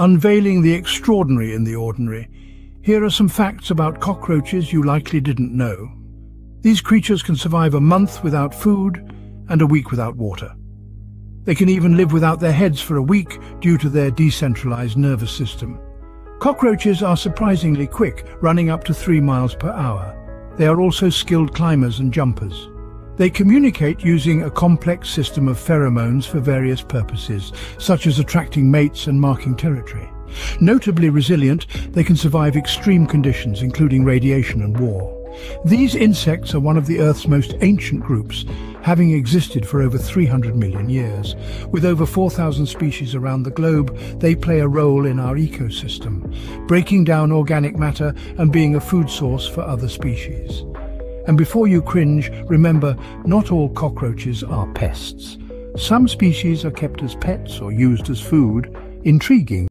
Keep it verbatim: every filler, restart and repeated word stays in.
Unveiling the extraordinary in the ordinary, here are some facts about cockroaches you likely didn't know. These creatures can survive a month without food and a week without water. They can even live without their heads for a week due to their decentralized nervous system. Cockroaches are surprisingly quick, running up to three miles per hour. They are also skilled climbers and jumpers. They communicate using a complex system of pheromones for various purposes, such as attracting mates and marking territory. Notably resilient, they can survive extreme conditions, including radiation and war. These insects are one of the Earth's most ancient groups, having existed for over three hundred million years. With over four thousand species around the globe, they play a role in our ecosystem, breaking down organic matter and being a food source for other species. And before you cringe, remember, not all cockroaches are pests. Some species are kept as pets or used as food. Intriguing.